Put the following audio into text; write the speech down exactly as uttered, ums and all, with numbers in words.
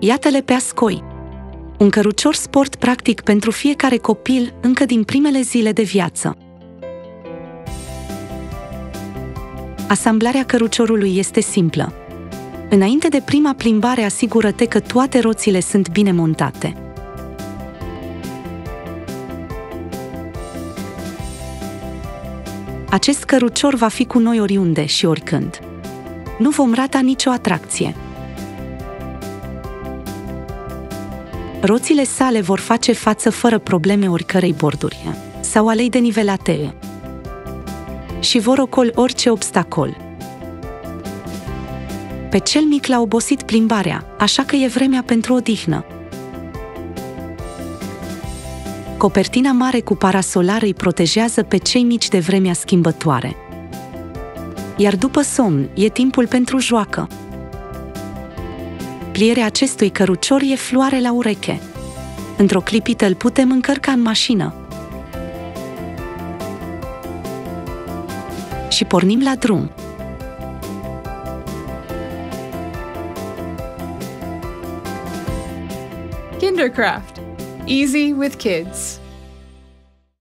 Iată-le pe ASKOY! Un cărucior sport practic pentru fiecare copil încă din primele zile de viață. Asamblarea căruciorului este simplă. Înainte de prima plimbare, asigură-te că toate roțile sunt bine montate. Acest cărucior va fi cu noi oriunde și oricând. Nu vom rata nicio atracție. Roțile sale vor face față fără probleme oricărei borduri sau alei denivelate și vor ocoli orice obstacol. Pe cel mic l-a obosit plimbarea, așa că e vremea pentru odihnă. Copertina mare cu parasolar îi protejează pe cei mici de vremea schimbătoare. Iar după somn, e timpul pentru joacă. Plierea acestui cărucior e floare la ureche. Într-o clipită îl putem încărca în mașină. Și pornim la drum. Kinderkraft. Easy with kids.